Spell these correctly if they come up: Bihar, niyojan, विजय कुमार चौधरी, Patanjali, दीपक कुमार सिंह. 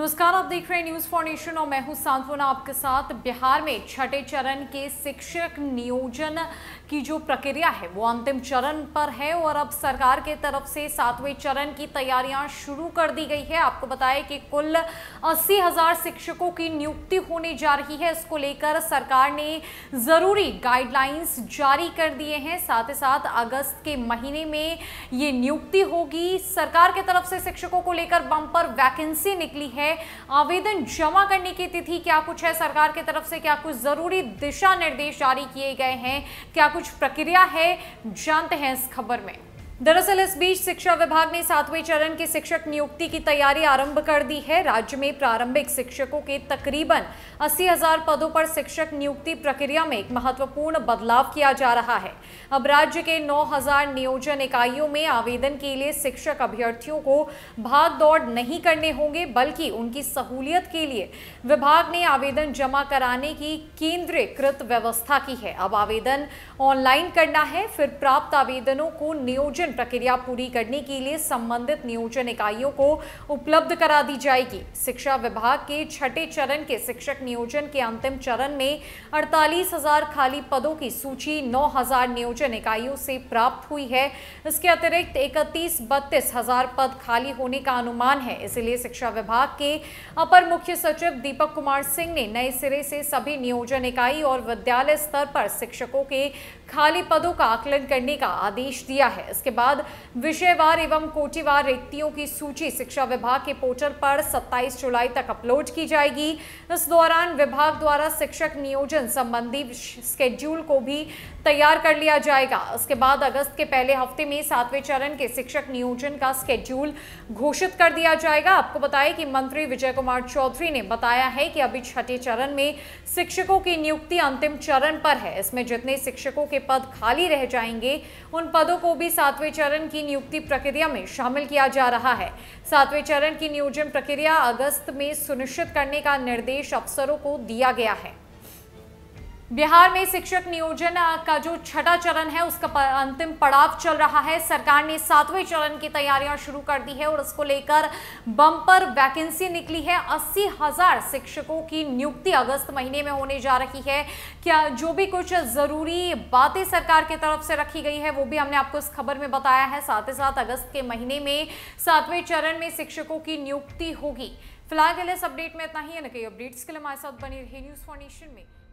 नमस्कार, आप देख रहे हैं न्यूज़ फाउंडेशन और मैं हूं सांत्वना आपके साथ। बिहार में छठे चरण के शिक्षक नियोजन की जो प्रक्रिया है वो अंतिम चरण पर है और अब सरकार के तरफ से सातवें चरण की तैयारियां शुरू कर दी गई है। आपको बताएं कि कुल 80,000 शिक्षकों की नियुक्ति होने जा रही है। इसको लेकर सरकार ने ज़रूरी गाइडलाइंस जारी कर दिए हैं। साथ ही साथ अगस्त के महीने में ये नियुक्ति होगी। सरकार के तरफ से शिक्षकों को लेकर बम्पर वैकेंसी निकली है। आवेदन जमा करने की तिथि क्या कुछ है, सरकार के तरफ से क्या कुछ जरूरी दिशा निर्देश जारी किए गए हैं, क्या कुछ प्रक्रिया है, जानते हैं इस खबर में। दरअसल इस बीच शिक्षा विभाग ने सातवें चरण के शिक्षक नियुक्ति की तैयारी आरंभ कर दी है। राज्य में प्रारंभिक शिक्षकों के तकरीबन 80,000 पदों पर शिक्षक नियुक्ति प्रक्रिया में एक महत्वपूर्ण बदलाव किया जा रहा है। अब राज्य के 9,000 नियोजन इकाइयों में आवेदन के लिए शिक्षक अभ्यर्थियों को भाग दौड़ नहीं करने होंगे, बल्कि उनकी सहूलियत के लिए विभाग ने आवेदन जमा कराने की केंद्रीकृत व्यवस्था की है। अब आवेदन ऑनलाइन करना है, फिर प्राप्त आवेदनों को नियोजन प्रक्रिया पूरी करने के लिए संबंधित नियोजन इकाइयों को उपलब्ध करा दी जाएगी। शिक्षा विभाग के छठे चरण के शिक्षक नियोजन के अंतिम चरण में 48,000 खाली पदों की सूची 9,000 नियोजन इकाइयों से प्राप्त हुई है। इसके अतिरिक्त 32,000 पद खाली होने का अनुमान है। इसलिए शिक्षा विभाग के अपर मुख्य सचिव दीपक कुमार सिंह ने नए सिरे से सभी नियोजन इकाई और विद्यालय स्तर पर शिक्षकों के खाली पदों का आकलन करने का आदेश दिया है। इसके बाद विषयवार एवं कोटिवार रिक्तियों की सूची शिक्षा विभाग के पोर्टल पर 27 जुलाई तक अपलोड की जाएगी। इस दौरान विभाग द्वारा शिक्षक नियोजन संबंधी स्केड्यूल को भी तैयार कर लिया जाएगा। इसके बाद अगस्त के पहले हफ्ते में सातवें चरण के शिक्षक नियोजन का स्केड्यूल घोषित कर दिया जाएगा। आपको बताएं कि मंत्री विजय कुमार चौधरी ने बताया है कि अभी छठे चरण में शिक्षकों की नियुक्ति अंतिम चरण पर है। इसमें जितने शिक्षकों के पद खाली रह जाएंगे उन पदों को भी सातवें चरण की नियुक्ति प्रक्रिया में शामिल किया जा रहा है। सातवें चरण की नियोजन प्रक्रिया अगस्त में सुनिश्चित करने का निर्देश अफसरों को दिया गया है। बिहार में शिक्षक नियोजन का जो छठा चरण है उसका अंतिम पड़ाव चल रहा है। सरकार ने सातवें चरण की तैयारियां शुरू कर दी है और इसको लेकर बम्पर वैकेंसी निकली है। 80,000 शिक्षकों की नियुक्ति अगस्त महीने में होने जा रही है। क्या जो भी कुछ ज़रूरी बातें सरकार की तरफ से रखी गई है वो भी हमने आपको इस खबर में बताया है। साथ ही साथ अगस्त के महीने में सातवें चरण में शिक्षकों की नियुक्ति होगी। फिलहाल के लिए इस अपडेट में इतना ही है। नई अपडेट्स के लिए हमारे साथ बने रहिए न्यूज़ फाउंडेशन में।